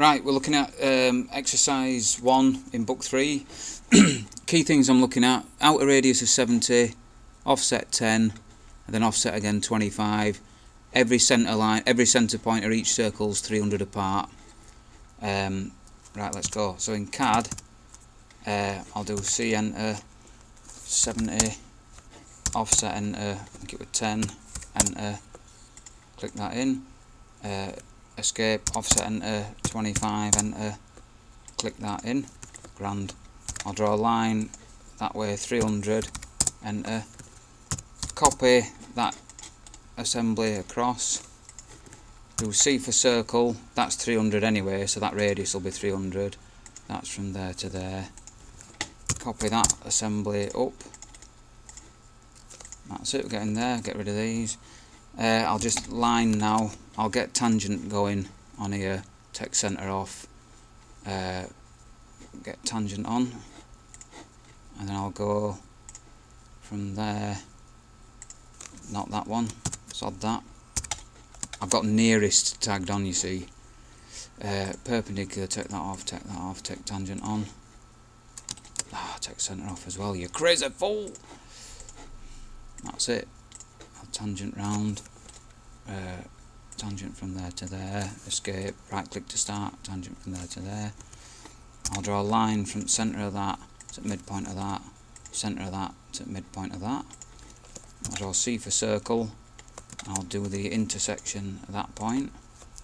Right, we're looking at exercise 1 in book 3. Key things I'm looking at: outer radius of 70, offset 10, and then offset again 25. Every centre line, every centre point of each circle is 300 apart. Right, let's go. So in CAD, I'll do C enter, 70, offset enter, give it 10, enter, click that in. Escape, offset enter, 25 enter, click that in. Grand. I'll draw a line that way, 300 enter, copy that assembly across, do C for circle, that's 300 anyway, so that radius will be 300, that's from there to there, copy that assembly up, that's it, we're getting there, get rid of these. I'll just line now, I'll get tangent going on here, take centre off, get tangent on, and then I'll go from there, not that one, sod that, I've got nearest tagged on, you see. Perpendicular, take that off, take that off, take tangent on, take centre off as well, you crazy fool, that's it. Tangent round, tangent from there to there, escape, right click to start, tangent from there to there. I'll draw a line from centre of that to midpoint of that, centre of that to midpoint of that. I'll draw C for circle, I'll do the intersection at that point,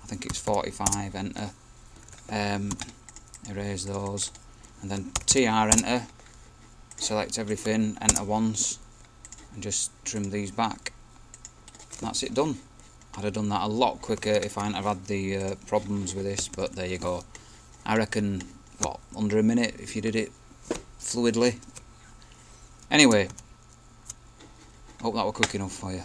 I think it's 45, enter, erase those, and then TR enter, select everything, enter once, and just trim these back. That's it, done. I'd have done that a lot quicker if I hadn't have had the problems with this, but there you go. I reckon, what, under a minute if you did it fluidly. Anyway, hope that were quick enough for you.